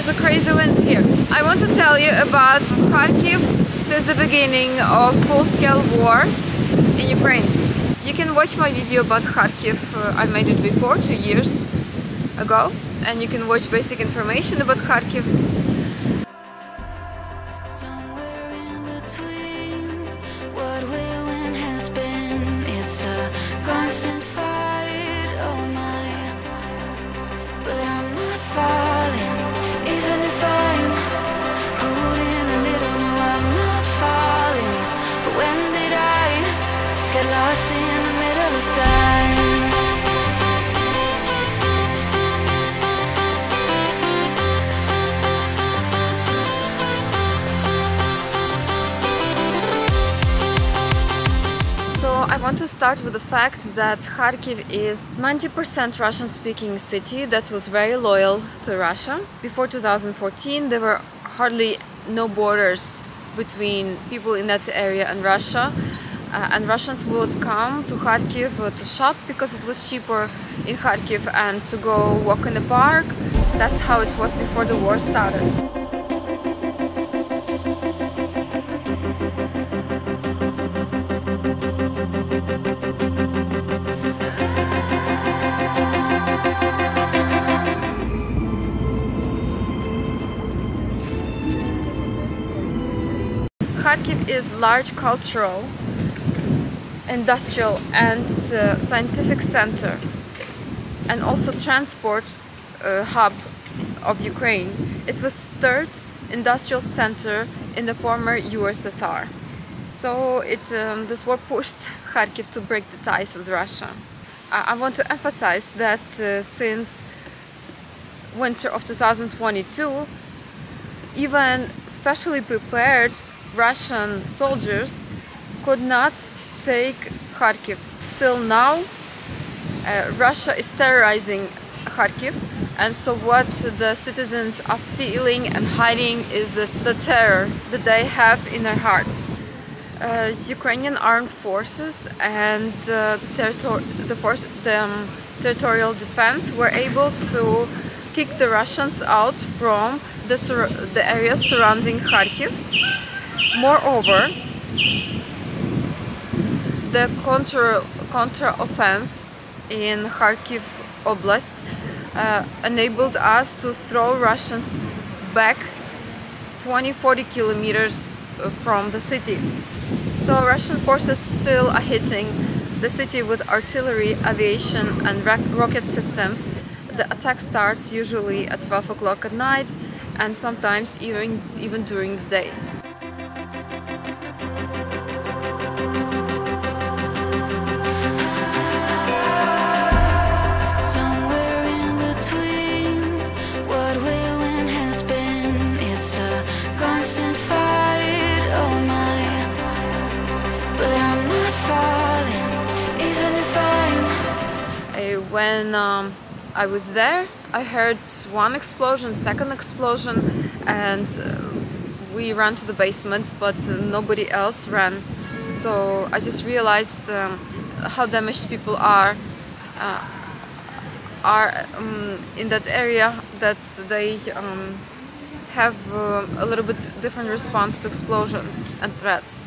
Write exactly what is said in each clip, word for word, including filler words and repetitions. there's a crazy wind here. I want to tell you about Kharkiv since the beginning of full-scale war in Ukraine. You can watch my video about Kharkiv, I made it before, two years ago, and you can watch basic information about Kharkiv. I want to start with the fact that Kharkiv is ninety percent Russian-speaking city that was very loyal to Russia. Before two thousand fourteen there were hardly no borders between people in that area and Russia, uh, and Russians would come to Kharkiv to shop because it was cheaper in Kharkiv, and to go walk in the park. That's how it was before the war started. Kharkiv is large cultural, industrial and uh, scientific center, and also transport uh, hub of Ukraine. It was third industrial center in the former U S S R. So it, um, this war pushed Kharkiv to break the ties with Russia. I, I want to emphasize that uh, since winter of two thousand twenty-two, even specially prepared Russian soldiers could not take Kharkiv. Still now, uh, Russia is terrorizing Kharkiv, and so what the citizens are feeling and hiding is the terror that they have in their hearts. Uh, Ukrainian armed forces and uh, the, force, the um, territorial defense were able to kick the Russians out from the, the area surrounding Kharkiv. Moreover, the counter, counter offense in Kharkiv Oblast uh, enabled us to throw Russians back twenty to forty kilometers from the city. So Russian forces still are hitting the city with artillery, aviation and rocket systems. The attack starts usually at twelve o'clock at night, and sometimes even, even during the day. When um, I was there, I heard one explosion, second explosion, and uh, we ran to the basement, but uh, nobody else ran. So I just realized um, how damaged people are uh, are um, in that area, that they um, have uh, a little bit different response to explosions and threats.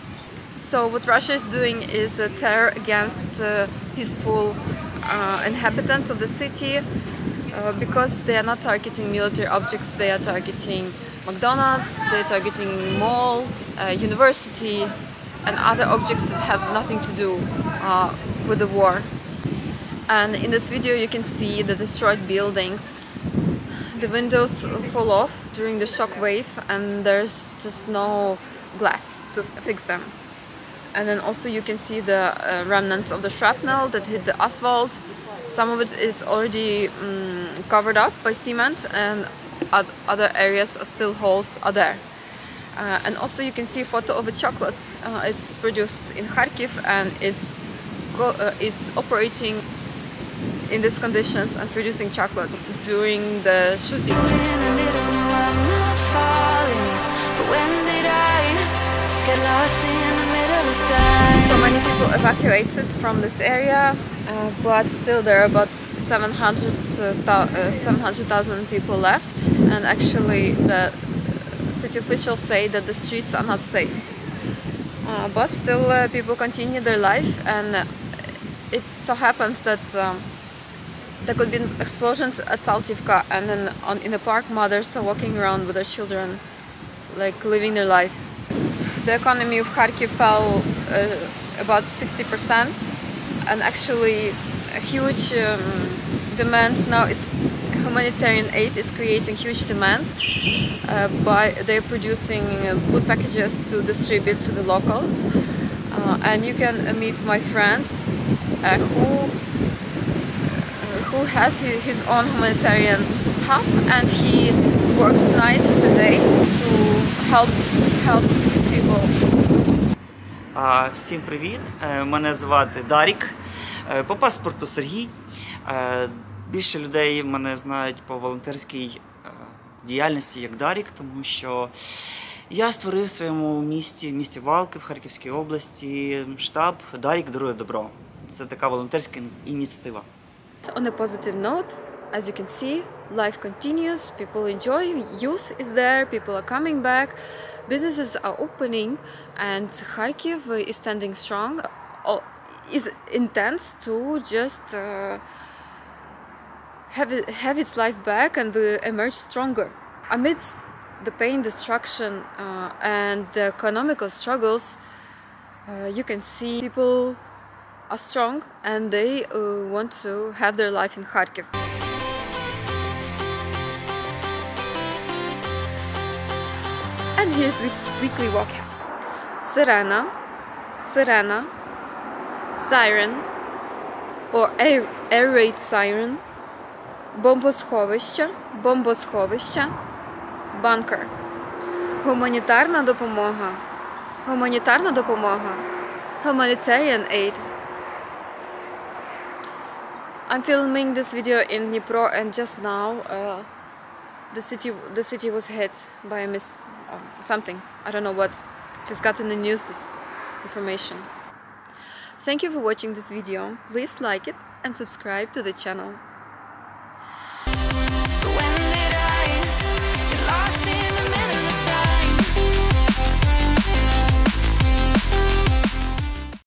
So what Russia is doing is a terror against uh, peaceful Uh, inhabitants of the city, uh, because they are not targeting military objects, they are targeting McDonald's, they are targeting mall, uh, universities and other objects that have nothing to do uh, with the war. And in this video you can see the destroyed buildings. The windows fall off during the shock wave and there's just no glass to fix them. And then also you can see the uh, remnants of the shrapnel that hit the asphalt. Some of it is already um, covered up by cement, and other areas are still holes are there. Uh, and also you can see a photo of a chocolate. Uh, it's produced in Kharkiv and it's, go uh, it's operating in these conditions and producing chocolate during the shooting. So many people evacuated from this area, uh, but still there are about seven hundred thousand uh, uh, people left, and actually the city officials say that the streets are not safe. Uh, but still uh, people continue their life, and it so happens that um, there could be explosions at Saltivka, and then on, in the park mothers are walking around with their children, like living their life. The economy of Kharkiv fell uh, about sixty percent, and actually a huge um, demand now is humanitarian aid is creating huge demand. Uh, by they're producing uh, food packages to distribute to the locals, uh, and you can uh, meet my friend uh, who uh, who has his own humanitarian hub, and he works nights a day to help help his people. Uh, всім привіт! Uh, мене звати Дарік. Uh, по паспорту Сергій. Uh, більше людей мене знають по волонтерській діяльності як Дарік, тому що я створив в своєму місті, в місті Валки, в Харківській області, штаб «Дарік дарує добро». Це така волонтерська ініціатива. On a positive note, as you can see, life continues, people enjoy, youth is there, people are coming back, businesses are opening, and Kharkiv is standing strong, is intense to just uh, Have, it, have its life back and be, emerge stronger. Amidst the pain, destruction uh, and the economical struggles, uh, you can see people are strong and they uh, want to have their life in Kharkiv. And here's week, weekly walkout. Sirena, sirena, siren or air, air raid siren, бомбосховище, бомбосховище, bunker. Гуманітарна допомога, гуманітарна допомога, humanitarian aid. I'm filming this video in Dnipro, and just now uh, the city the city was hit by a miss something. I don't know what. Just got in the news this information. Thank you for watching this video. Please like it and subscribe to the channel.